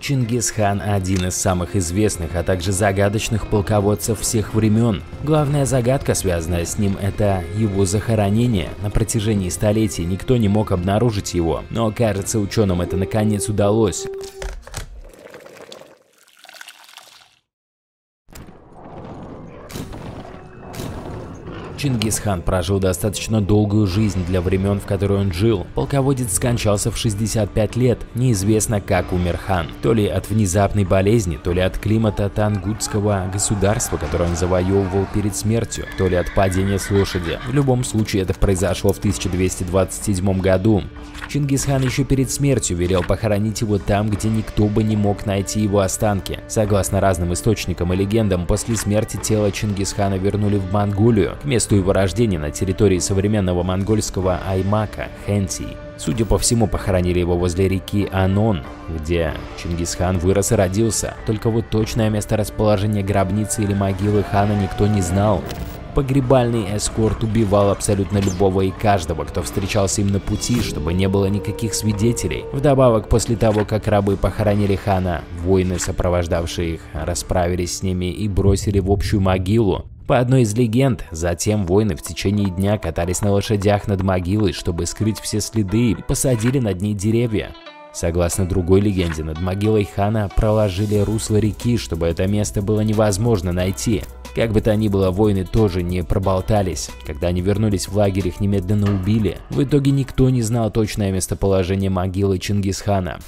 Чингисхан – один из самых известных, а также загадочных полководцев всех времен. Главная загадка, связанная с ним, это его захоронение. На протяжении столетий никто не мог обнаружить его, но, кажется, ученым это наконец удалось. Чингисхан прожил достаточно долгую жизнь для времен, в которые он жил. Полководец скончался в 65 лет. Неизвестно, как умер хан. То ли от внезапной болезни, то ли от климата тангутского государства, которое он завоевывал перед смертью, то ли от падения с лошади. В любом случае, это произошло в 1227 году. Чингисхан еще перед смертью велел похоронить его там, где никто бы не мог найти его останки. Согласно разным источникам и легендам, после смерти тело Чингисхана вернули в Монголию, к месту его рождения на территории современного монгольского Аймака, Хэнти. Судя по всему, похоронили его возле реки Анон, где Чингисхан вырос и родился. Только вот точное место расположения гробницы или могилы хана никто не знал. Погребальный эскорт убивал абсолютно любого и каждого, кто встречался им на пути, чтобы не было никаких свидетелей. Вдобавок, после того, как рабы похоронили хана, воины, сопровождавшие их, расправились с ними и бросили в общую могилу. По одной из легенд, затем воины в течение дня катались на лошадях над могилой, чтобы скрыть все следы, и посадили над ней деревья. Согласно другой легенде, над могилой хана проложили русло реки, чтобы это место было невозможно найти. Как бы то ни было, воины тоже не проболтались. Когда они вернулись в лагерь, их немедленно убили. В итоге никто не знал точное местоположение могилы Чингисхана.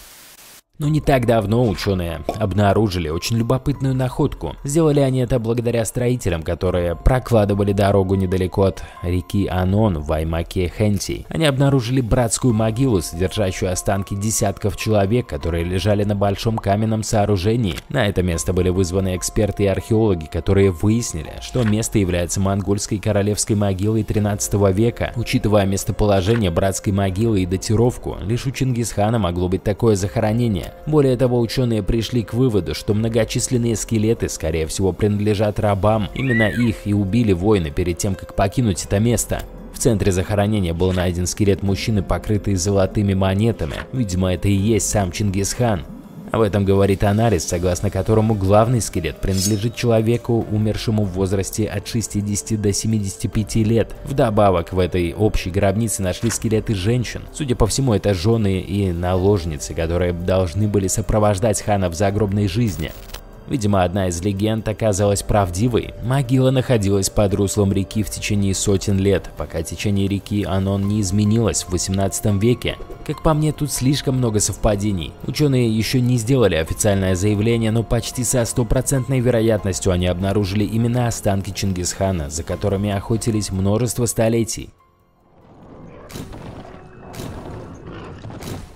Но не так давно ученые обнаружили очень любопытную находку. Сделали они это благодаря строителям, которые прокладывали дорогу недалеко от реки Анон в Аймаке Хэнти. Они обнаружили братскую могилу, содержащую останки десятков человек, которые лежали на большом каменном сооружении. На это место были вызваны эксперты и археологи, которые выяснили, что место является монгольской королевской могилой 13 века. Учитывая местоположение братской могилы и датировку, лишь у Чингисхана могло быть такое захоронение. Более того, ученые пришли к выводу, что многочисленные скелеты, скорее всего, принадлежат рабам. Именно их и убили воины перед тем, как покинуть это место. В центре захоронения был найден скелет мужчины, покрытый золотыми монетами. Видимо, это и есть сам Чингисхан. Об этом говорит анализ, согласно которому главный скелет принадлежит человеку, умершему в возрасте от 60 до 75 лет. Вдобавок, в этой общей гробнице нашли скелеты женщин. Судя по всему, это жены и наложницы, которые должны были сопровождать хана в загробной жизни. Видимо, одна из легенд оказалась правдивой. Могила находилась под руслом реки в течение сотен лет, пока течение реки Анон не изменилось в 18 веке. Как по мне, тут слишком много совпадений. Ученые еще не сделали официальное заявление, но почти со стопроцентной вероятностью они обнаружили именно останки Чингисхана, за которыми охотились множество столетий.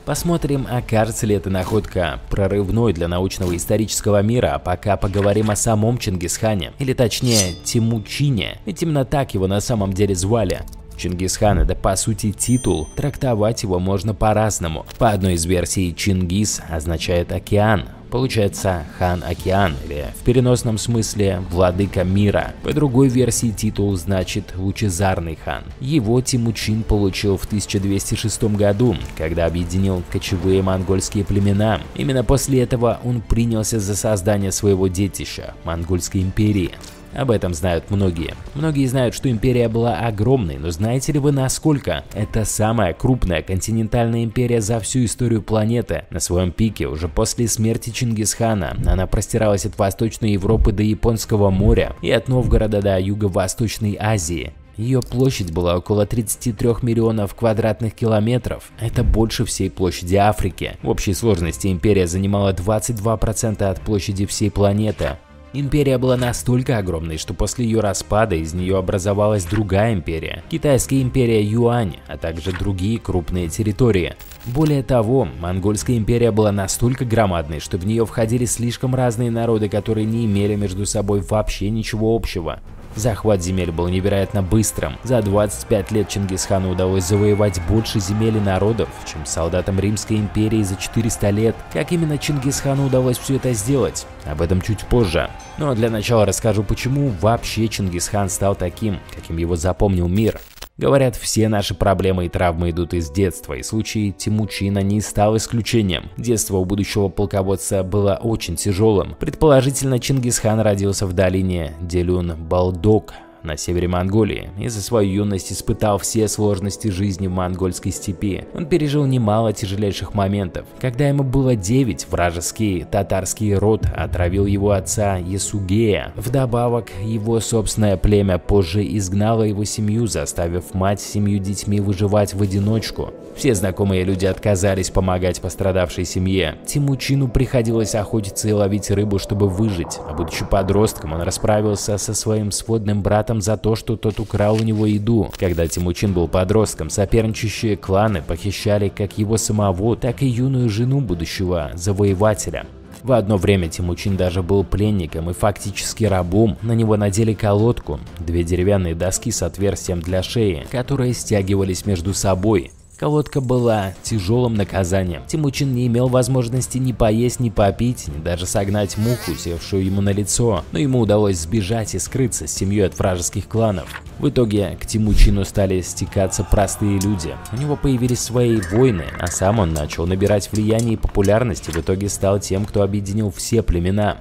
Посмотрим, окажется ли эта находка прорывной для научного и исторического мира, а пока поговорим о самом Чингисхане, или точнее Тимучине, ведь именно так его на самом деле звали. Чингисхан – это по сути титул, трактовать его можно по-разному. По одной из версий Чингис означает океан. Получается, хан-океан, или в переносном смысле владыка мира. По другой версии титул значит лучезарный хан. Его Тимучин получил в 1206 году, когда объединил кочевые монгольские племена. Именно после этого он принялся за создание своего детища – Монгольской империи. Об этом знают многие. Многие знают, что империя была огромной, но знаете ли вы насколько? Это самая крупная континентальная империя за всю историю планеты. На своем пике уже после смерти Чингисхана она простиралась от Восточной Европы до Японского моря и от Новгорода до Юго-Восточной Азии. Ее площадь была около 33 миллионов квадратных километров. Это больше всей площади Африки. В общей сложности империя занимала 22% от площади всей планеты. Империя была настолько огромной, что после ее распада из нее образовалась другая империя – Китайская империя Юань, а также другие крупные территории. Более того, Монгольская империя была настолько громадной, что в нее входили слишком разные народы, которые не имели между собой вообще ничего общего. Захват земель был невероятно быстрым. За 25 лет Чингисхану удалось завоевать больше земель и народов, чем солдатам Римской империи за 400 лет. Как именно Чингисхану удалось все это сделать? Об этом чуть позже. Но для начала расскажу, почему вообще Чингисхан стал таким, каким его запомнил мир. Говорят, все наши проблемы и травмы идут из детства, и случай Тимучина не стал исключением. Детство у будущего полководца было очень тяжелым. Предположительно, Чингисхан родился в долине Делюн Балдок на севере Монголии и за свою юность испытал все сложности жизни в монгольской степи. Он пережил немало тяжелейших моментов. Когда ему было 9, вражеский татарский род отравил его отца Есугея. Вдобавок, его собственное племя позже изгнало его семью, заставив мать с 7 детьми выживать в одиночку. Все знакомые люди отказались помогать пострадавшей семье. Тимучину приходилось охотиться и ловить рыбу, чтобы выжить. А будучи подростком, он расправился со своим сводным братом за то, что тот украл у него еду. Когда Тимучин был подростком, соперничающие кланы похищали как его самого, так и юную жену будущего завоевателя. В одно время Тимучин даже был пленником и фактически рабом. На него надели колодку, 2 деревянные доски с отверстием для шеи, которые стягивались между собой. Колодка была тяжелым наказанием. Тимучин не имел возможности ни поесть, ни попить, ни даже согнать муху, севшую ему на лицо, но ему удалось сбежать и скрыться с семьей от вражеских кланов. В итоге к Тимучину стали стекаться простые люди. У него появились свои войны, а сам он начал набирать влияние и популярность и в итоге стал тем, кто объединил все племена.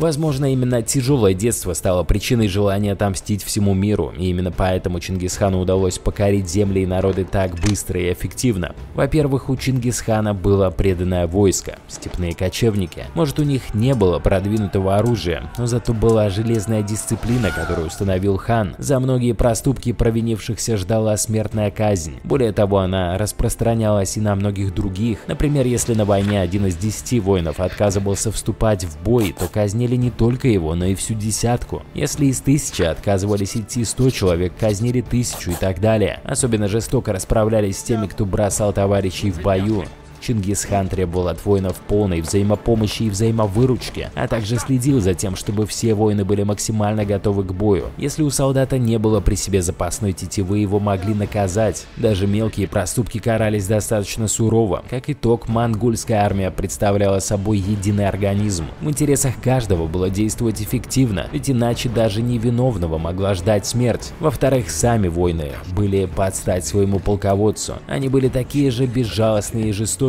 Возможно, именно тяжелое детство стало причиной желания отомстить всему миру, и именно поэтому Чингисхану удалось покорить земли и народы так быстро и эффективно. Во-первых, у Чингисхана было преданное войско – степные кочевники. Может, у них не было продвинутого оружия, но зато была железная дисциплина, которую установил хан. За многие проступки провинившихся ждала смертная казнь. Более того, она распространялась и на многих других. Например, если на войне 1 из 10 воинов отказывался вступать в бой, то казнили не только его, но и всю десятку. Если из 1000 отказывались идти 100 человек, казнили 1000 и так далее. Особенно жестоко расправлялись с теми, кто бросал товарищей в бою. Чингисхан требовал от воинов полной взаимопомощи и взаимовыручки, а также следил за тем, чтобы все воины были максимально готовы к бою. Если у солдата не было при себе запасной тетивы, его могли наказать. Даже мелкие проступки карались достаточно сурово. Как итог, монгольская армия представляла собой единый организм. В интересах каждого было действовать эффективно, ведь иначе даже невиновного могла ждать смерть. Во-вторых, сами воины были под стать своему полководцу. Они были такие же безжалостные и жестокие.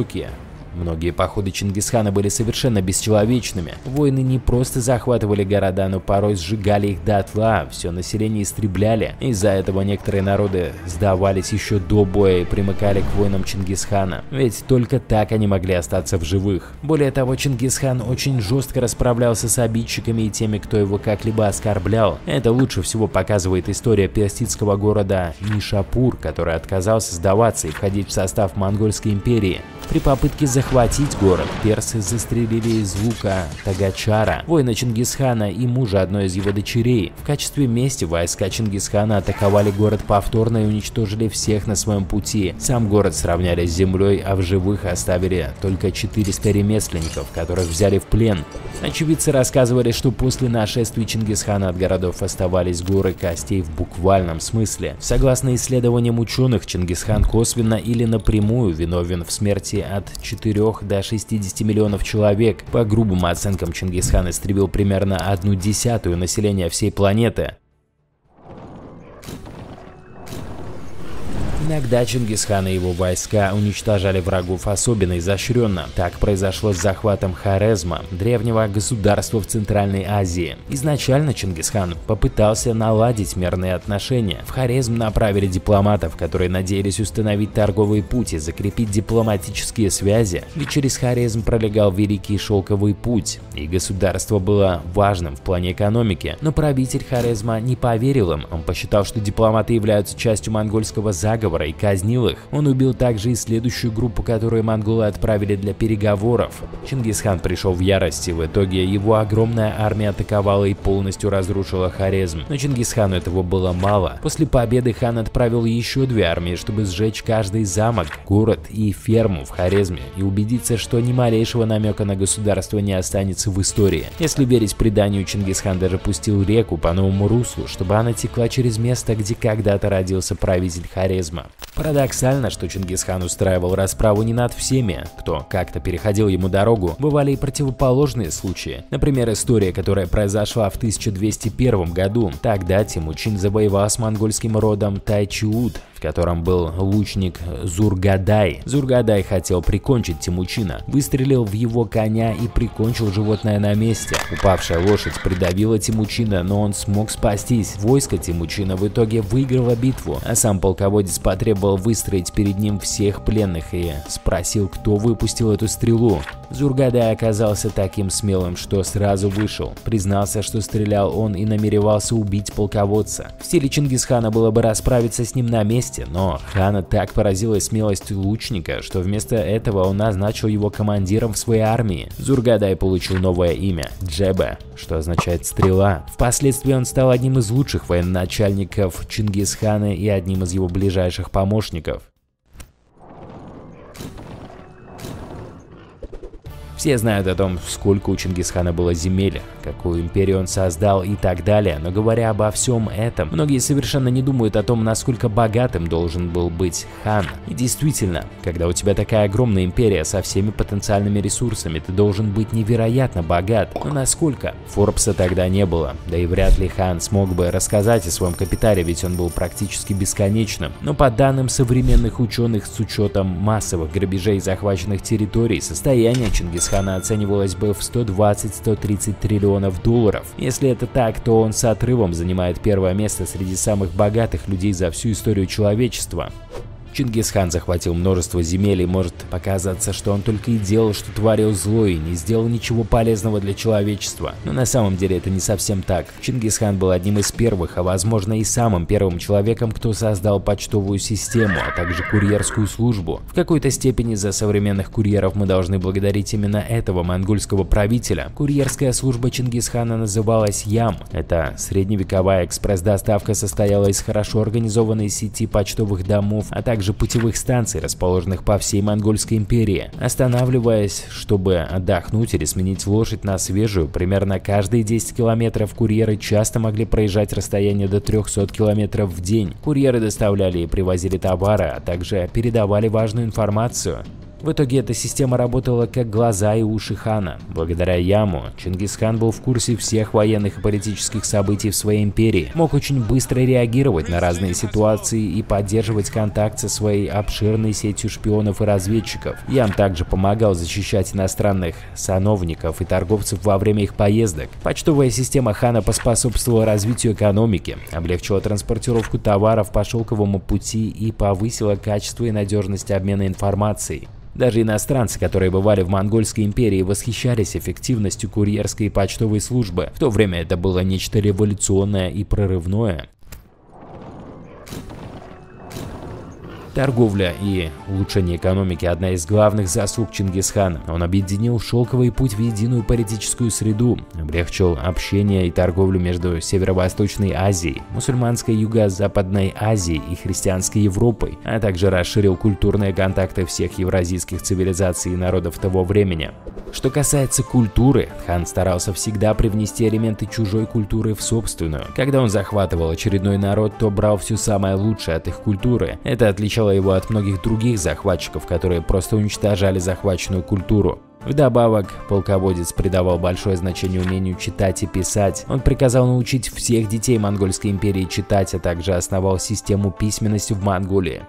Многие походы Чингисхана были совершенно бесчеловечными. Воины не просто захватывали города, но порой сжигали их дотла, все население истребляли. Из-за этого некоторые народы сдавались еще до боя и примыкали к воинам Чингисхана, ведь только так они могли остаться в живых. Более того, Чингисхан очень жестко расправлялся с обидчиками и теми, кто его как-либо оскорблял. Это лучше всего показывает история персидского города Нишапур, который отказался сдаваться и входить в состав Монгольской империи. При попытке захватить город персы застрелили из лука тагачара, воина Чингисхана, и мужа одной из его дочерей. В качестве мести войска Чингисхана атаковали город повторно и уничтожили всех на своем пути. Сам город сравняли с землей, а в живых оставили только 400 ремесленников, которых взяли в плен. Очевидцы рассказывали, что после нашествия Чингисхана от городов оставались горы костей в буквальном смысле. Согласно исследованиям ученых, Чингисхан косвенно или напрямую виновен в смерти от 4 до 60 миллионов человек. По грубым оценкам, Чингисхан истребил примерно 1/10 населения всей планеты. Иногда Чингисхан и его войска уничтожали врагов особенно изощренно. Так произошло с захватом Хорезма, древнего государства в Центральной Азии. Изначально Чингисхан попытался наладить мирные отношения. В Хорезм направили дипломатов, которые надеялись установить торговые пути, закрепить дипломатические связи. Ведь через Хорезм пролегал Великий Шелковый путь, и государство было важным в плане экономики. Но правитель Хорезма не поверил им. Он посчитал, что дипломаты являются частью монгольского заговора, и казнил их. Он убил также и следующую группу, которую монголы отправили для переговоров. Чингисхан пришел в ярости, в итоге его огромная армия атаковала и полностью разрушила Хорезм. Но Чингисхану этого было мало. После победы хан отправил еще 2 армии, чтобы сжечь каждый замок, город и ферму в Хорезме и убедиться, что ни малейшего намека на государство не останется в истории. Если верить преданию, Чингисхан даже пустил реку по новому руслу, чтобы она текла через место, где когда-то родился правитель Хорезма. Парадоксально, что Чингисхан устраивал расправу не над всеми, кто как-то переходил ему дорогу. Бывали и противоположные случаи. Например, история, которая произошла в 1201 году. Тогда Тимучин завоевал с монгольским родом Тайчуд, в котором был лучник Зургадай. Зургадай хотел прикончить Тимучина, выстрелил в его коня и прикончил животное на месте. Упавшая лошадь придавила Тимучина, но он смог спастись. Войско Тимучина в итоге выиграло битву, а сам полководец потребовал выстроить перед ним всех пленных и спросил, кто выпустил эту стрелу. Зургадай оказался таким смелым, что сразу вышел. Признался, что стрелял он и намеревался убить полководца. В стиле Чингисхана было бы расправиться с ним на месте, но хана так поразила смелость лучника, что вместо этого он назначил его командиром в своей армии. Зургадай получил новое имя – Джебе, что означает «стрела». Впоследствии он стал одним из лучших военачальников Чингисхана и одним из его ближайших помощников. Все знают о том, сколько у Чингисхана было земель, какую империю он создал и так далее, но говоря обо всем этом, многие совершенно не думают о том, насколько богатым должен был быть хан. И действительно, когда у тебя такая огромная империя со всеми потенциальными ресурсами, ты должен быть невероятно богат. Но насколько? Форбса тогда не было, да и вряд ли хан смог бы рассказать о своем капитале, ведь он был практически бесконечным. Но по данным современных ученых, с учетом массовых грабежей и захваченных территорий, состояние Чингисхана оценивалось бы в 120-130 триллионов долларов. Если это так, то он с отрывом занимает первое место среди самых богатых людей за всю историю человечества. Чингисхан захватил множество земель, и может показаться, что он только и делал, что творил зло и не сделал ничего полезного для человечества. Но на самом деле это не совсем так. Чингисхан был одним из первых, а возможно и самым первым человеком, кто создал почтовую систему, а также курьерскую службу. В какой-то степени за современных курьеров мы должны благодарить именно этого монгольского правителя. Курьерская служба Чингисхана называлась ям. Эта средневековая экспресс-доставка состояла из хорошо организованной сети почтовых домов, а также путевых станций, расположенных по всей Монгольской империи. Останавливаясь, чтобы отдохнуть или сменить лошадь на свежую, примерно каждые 10 километров курьеры часто могли проезжать расстояние до 300 километров в день. Курьеры доставляли и привозили товары, а также передавали важную информацию. В итоге эта система работала как глаза и уши хана. Благодаря яму Чингисхан был в курсе всех военных и политических событий в своей империи, мог очень быстро реагировать на разные ситуации и поддерживать контакт со своей обширной сетью шпионов и разведчиков. Ям также помогал защищать иностранных сановников и торговцев во время их поездок. Почтовая система хана поспособствовала развитию экономики, облегчила транспортировку товаров по шелковому пути и повысила качество и надежность обмена информацией. Даже иностранцы, которые бывали в Монгольской империи, восхищались эффективностью курьерской и почтовой службы. В то время это было нечто революционное и прорывное. Торговля и улучшение экономики – одна из главных заслуг Чингисхана. Он объединил шелковый путь в единую политическую среду, облегчил общение и торговлю между Северо-Восточной Азией, мусульманской Юго-Западной Азией и христианской Европой, а также расширил культурные контакты всех евразийских цивилизаций и народов того времени. Что касается культуры, хан старался всегда привнести элементы чужой культуры в собственную. Когда он захватывал очередной народ, то брал все самое лучшее от их культуры. Это отличало его от многих других захватчиков, которые просто уничтожали захваченную культуру. Вдобавок, полководец придавал большое значение умению читать и писать. Он приказал научить всех детей Монгольской империи читать, а также основал систему письменности в Монголии.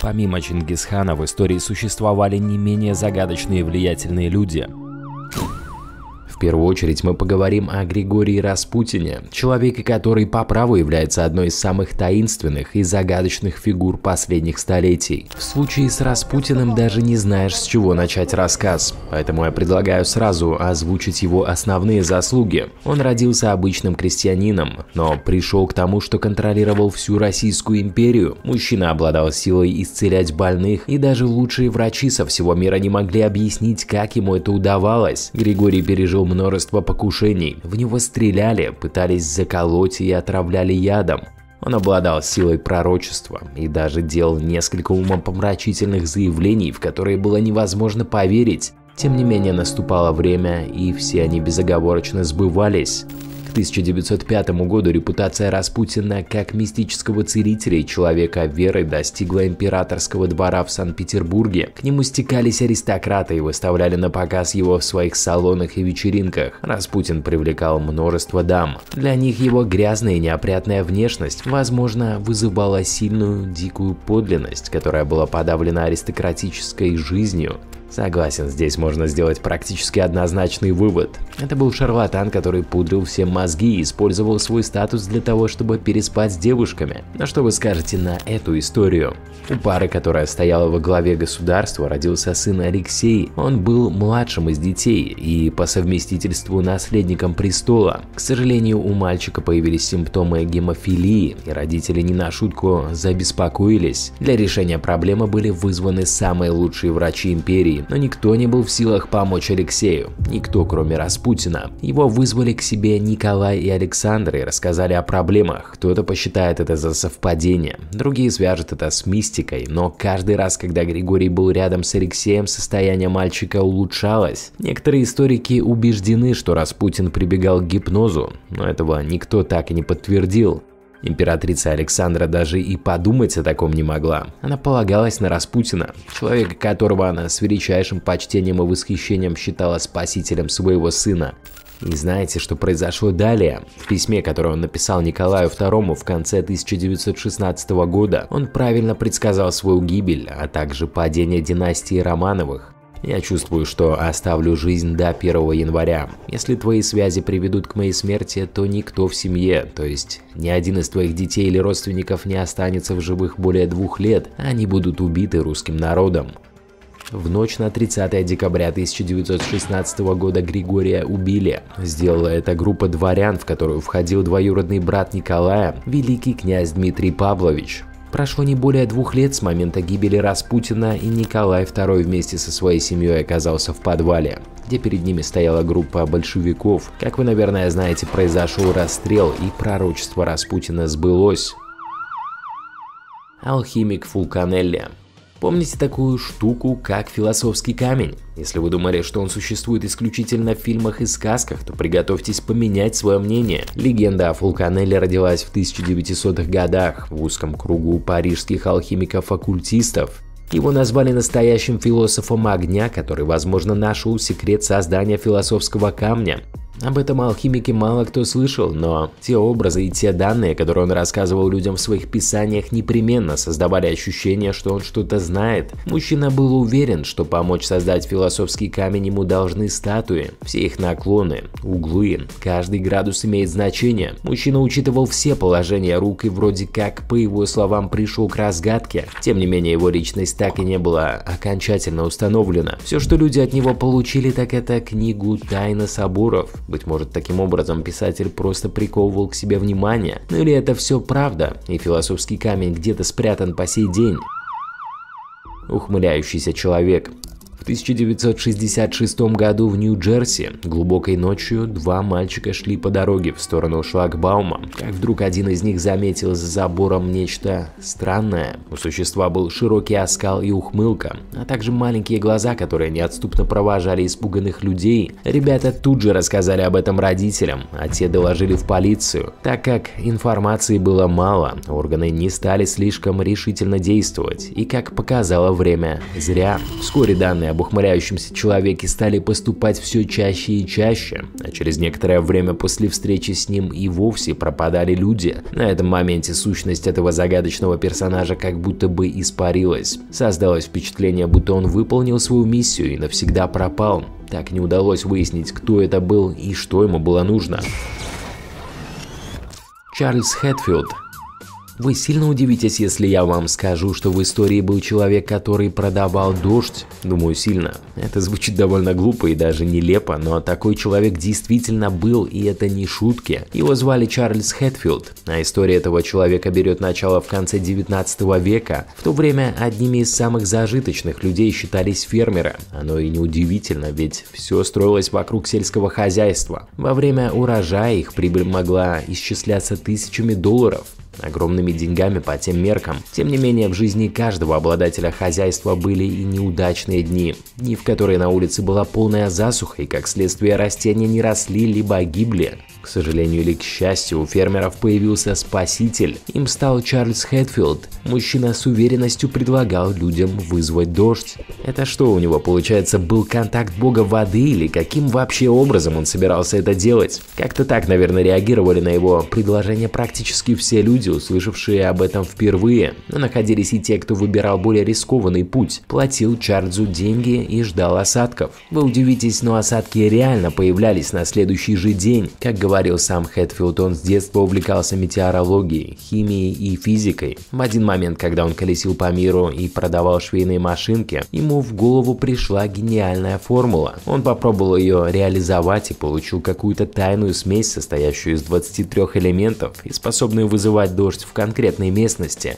Помимо Чингисхана в истории существовали не менее загадочные и влиятельные люди. В первую очередь мы поговорим о Григории Распутине, человеке, который по праву является одной из самых таинственных и загадочных фигур последних столетий. В случае с Распутиным даже не знаешь, с чего начать рассказ, поэтому я предлагаю сразу озвучить его основные заслуги. Он родился обычным крестьянином, но пришел к тому, что контролировал всю Российскую империю. Мужчина обладал силой исцелять больных, и даже лучшие врачи со всего мира не могли объяснить, как ему это удавалось. Григорий пережил множество покушений. В него стреляли, пытались заколоть и отравляли ядом. Он обладал силой пророчества и даже делал несколько умопомрачительных заявлений, в которые было невозможно поверить. Тем не менее, наступало время, и все они безоговорочно сбывались. К 1905 году репутация Распутина как мистического целителя и человека веры достигла императорского двора в Санкт-Петербурге. К нему стекались аристократы и выставляли на показ его в своих салонах и вечеринках. Распутин привлекал множество дам. Для них его грязная и неопрятная внешность, возможно, вызывала сильную дикую подлинность, которая была подавлена аристократической жизнью. Согласен, здесь можно сделать практически однозначный вывод. Это был шарлатан, который пудрил всем мозги и использовал свой статус для того, чтобы переспать с девушками. Но что вы скажете на эту историю? У пары, которая стояла во главе государства, родился сын Алексей. Он был младшим из детей и по совместительству наследником престола. К сожалению, у мальчика появились симптомы гемофилии, и родители не на шутку забеспокоились. Для решения проблемы были вызваны самые лучшие врачи империи. Но никто не был в силах помочь Алексею. Никто, кроме Распутина. Его вызвали к себе Николай и Александра и рассказали о проблемах. Кто-то посчитает это за совпадение, другие свяжут это с мистикой. Но каждый раз, когда Григорий был рядом с Алексеем, состояние мальчика улучшалось. Некоторые историки убеждены, что Распутин прибегал к гипнозу, но этого никто так и не подтвердил. Императрица Александра даже и подумать о таком не могла. Она полагалась на Распутина, человека, которого она с величайшим почтением и восхищением считала спасителем своего сына. И знаете, что произошло далее? В письме, которое он написал Николаю II в конце 1916 года, он правильно предсказал свою гибель, а также падение династии Романовых. Я чувствую, что оставлю жизнь до 1 января. Если твои связи приведут к моей смерти, то никто в семье, то есть ни один из твоих детей или родственников не останется в живых более 2 лет, они будут убиты русским народом. В ночь на 30 декабря 1916 года Григория убили. Сделала это группа дворян, в которую входил двоюродный брат Николая, великий князь Дмитрий Павлович. Прошло не более 2 лет с момента гибели Распутина, и Николай II вместе со своей семьей оказался в подвале, где перед ними стояла группа большевиков. Как вы, наверное, знаете, произошел расстрел, и пророчество Распутина сбылось. Алхимик Фулканелли. Помните такую штуку, как философский камень? Если вы думали, что он существует исключительно в фильмах и сказках, то приготовьтесь поменять свое мнение. Легенда о Фулканелле родилась в 1900-х годах в узком кругу парижских алхимиков-оккультистов. Его назвали настоящим философом огня, который, возможно, нашел секрет создания философского камня. Об этом алхимике мало кто слышал, но те образы и те данные, которые он рассказывал людям в своих писаниях, непременно создавали ощущение, что он что-то знает. Мужчина был уверен, что помочь создать философский камень ему должны статуи. Все их наклоны, углы, каждый градус имеет значение. Мужчина учитывал все положения рук и вроде как, по его словам, пришел к разгадке. Тем не менее, его личность так и не была окончательно установлена. Все, что люди от него получили, так это книгу «Тайна соборов». Быть может, таким образом писатель просто приковывал к себе внимание. Ну или это все правда, и философский камень где-то спрятан по сей день. Ухмыляющийся человек. В 1966 году в Нью-Джерси глубокой ночью 2 мальчика шли по дороге в сторону шлагбаума, как вдруг один из них заметил за забором нечто странное. У существа был широкий оскал и ухмылка, а также маленькие глаза, которые неотступно провожали испуганных людей. Ребята тут же рассказали об этом родителям, а те доложили в полицию. Так как информации было мало, органы не стали слишком решительно действовать, и, как показало время, зря. Вскоре данные об ухмыляющемся человеке стали поступать все чаще и чаще, а через некоторое время после встречи с ним и вовсе пропадали люди. На этом моменте сущность этого загадочного персонажа как будто бы испарилась. Создалось впечатление, будто он выполнил свою миссию и навсегда пропал. Так не удалось выяснить, кто это был и что ему было нужно. Чарльз Хэтфилд. Вы сильно удивитесь, если я вам скажу, что в истории был человек, который продавал дождь. Думаю, сильно. Это звучит довольно глупо и даже нелепо, но такой человек действительно был, и это не шутки. Его звали Чарльз Хэтфилд, а история этого человека берет начало в конце 19 века. В то время одними из самых зажиточных людей считались фермеры. Оно и неудивительно, ведь все строилось вокруг сельского хозяйства. Во время урожая их прибыль могла исчисляться тысячами долларов. огромными деньгами по тем меркам. Тем не менее, в жизни каждого обладателя хозяйства были и неудачные дни. Дни, в которые на улице была полная засуха, и как следствие растения не росли, либо гибли. К сожалению или к счастью, у фермеров появился спаситель. Им стал Чарльз Хэтфилд. Мужчина с уверенностью предлагал людям вызвать дождь. Это что у него, получается, был контакт бога воды, или каким вообще образом он собирался это делать? Как-то так, наверное, реагировали на его предложение практически все люди, услышавшие об этом впервые. Но находились и те, кто выбирал более рискованный путь, платил Чарльзу деньги и ждал осадков. Вы удивитесь, но осадки реально появлялись на следующий же день. Как говорил сам Хэтфилд, он с детства увлекался метеорологией, химией и физикой. В один момент, когда он колесил по миру и продавал швейные машинки, ему в голову пришла гениальная формула. Он попробовал ее реализовать и получил какую-то тайную смесь, состоящую из 23 элементов и способную вызывать дождь в конкретной местности.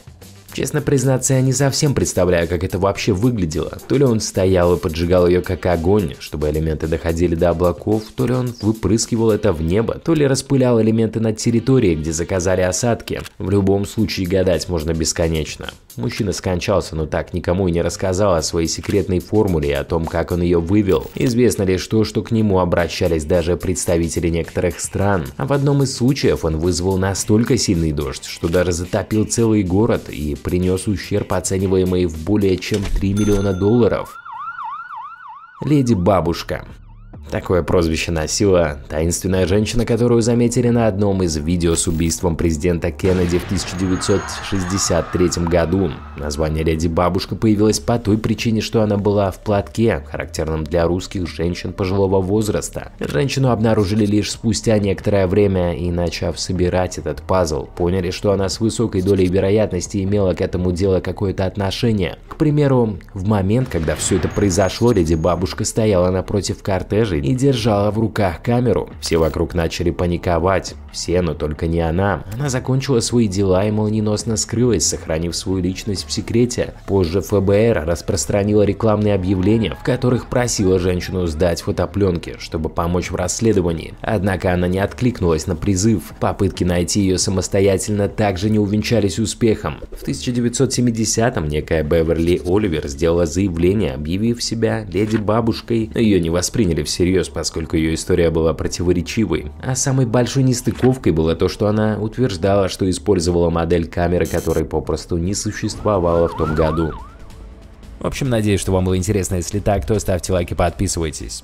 Честно признаться, я не совсем представляю, как это вообще выглядело. То ли он стоял и поджигал ее как огонь, чтобы элементы доходили до облаков, то ли он выпрыскивал это в небо, то ли распылял элементы на территории, где заказали осадки. В любом случае гадать можно бесконечно. Мужчина скончался, но так никому и не рассказал о своей секретной формуле и о том, как он ее вывел. Известно лишь то, что к нему обращались даже представители некоторых стран. А в одном из случаев он вызвал настолько сильный дождь, что даже затопил целый город и принес ущерб, оцениваемый в более чем $3 миллиона. Леди Бабушка. Такое прозвище носила таинственная женщина, которую заметили на одном из видео с убийством президента Кеннеди в 1963 году. Название «Леди Бабушка» появилось по той причине, что она была в платке, характерном для русских женщин пожилого возраста. Женщину обнаружили лишь спустя некоторое время и, начав собирать этот пазл, поняли, что она с высокой долей вероятности имела к этому делу какое-то отношение. К примеру, в момент, когда все это произошло, Леди Бабушка стояла напротив кортежа и держала в руках камеру. Все вокруг начали паниковать. Все, но только не она. Она закончила свои дела и молниеносно скрылась, сохранив свою личность в секрете. Позже ФБР распространила рекламные объявления, в которых просила женщину сдать фотопленки, чтобы помочь в расследовании. Однако она не откликнулась на призыв. Попытки найти ее самостоятельно также не увенчались успехом. В 1970-м некая Беверли Оливер сделала заявление, объявив себя леди бабушкой, но ее не восприняли всерьез, поскольку ее история была противоречивой. А самой большой нестыковкой было то, что она утверждала, что использовала модель камеры, которой попросту не существовало в том году. В общем, надеюсь, что вам было интересно. Если так, то ставьте лайк и подписывайтесь.